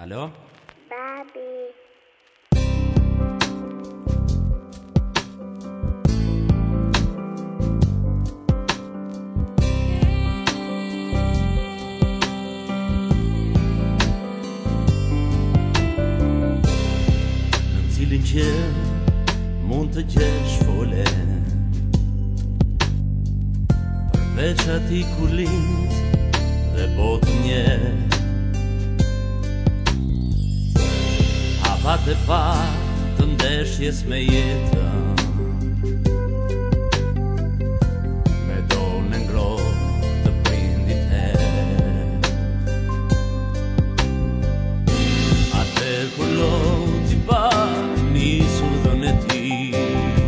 Alo? Babi. Në cilin qel mund të gjesh fole, përveç ati ku lind dhe bot nje. Pat e pat të ndeshjes me jetën, me dorën e ngrohtë të prindit e. Atëherë kur loti pa nisur dhënë e tij.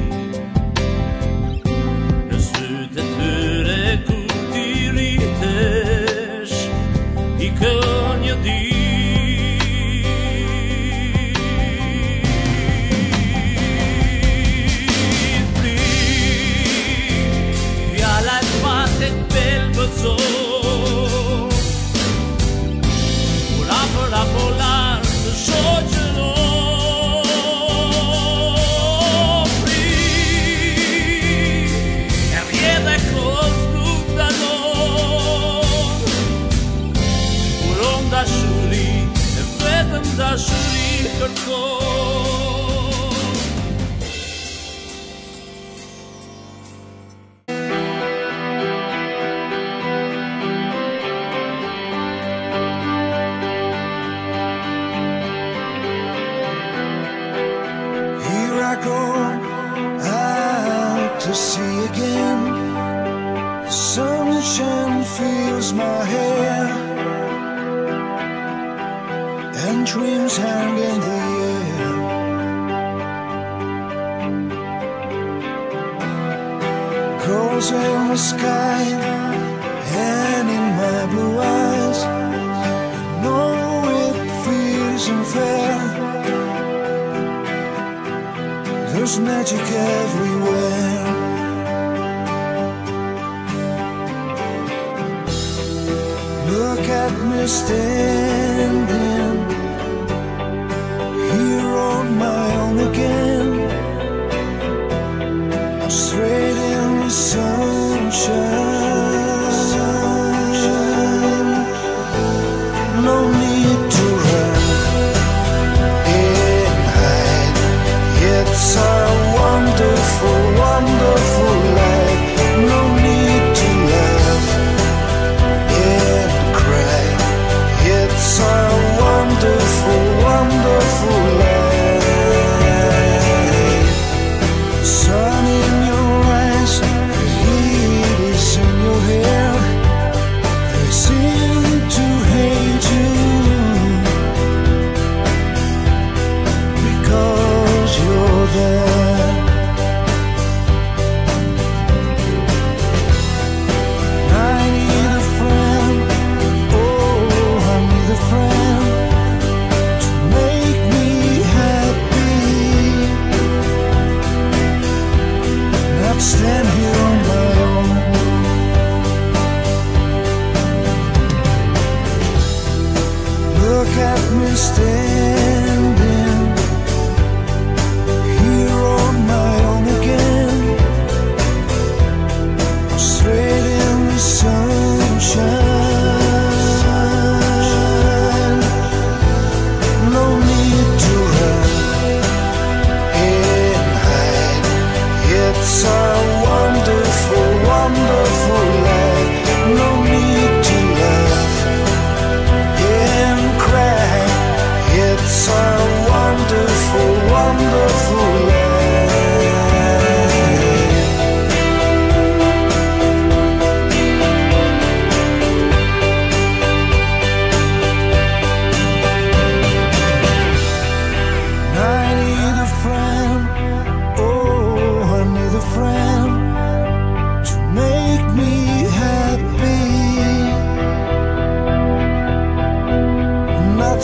dashuri kërkon. Here I go out to sea again. The sunshine fills my hair and dreams hang in the air. Goals in the sky and in my blue eyes. I know it feels unfair. There's magic everywhere. Look at me standing on my own again. I'm straight in the sunshine. No need to run and hide. It's a wonderful, wonderful life. No need to laugh and cry. It's a wonderful, wonderful life.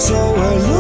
So I love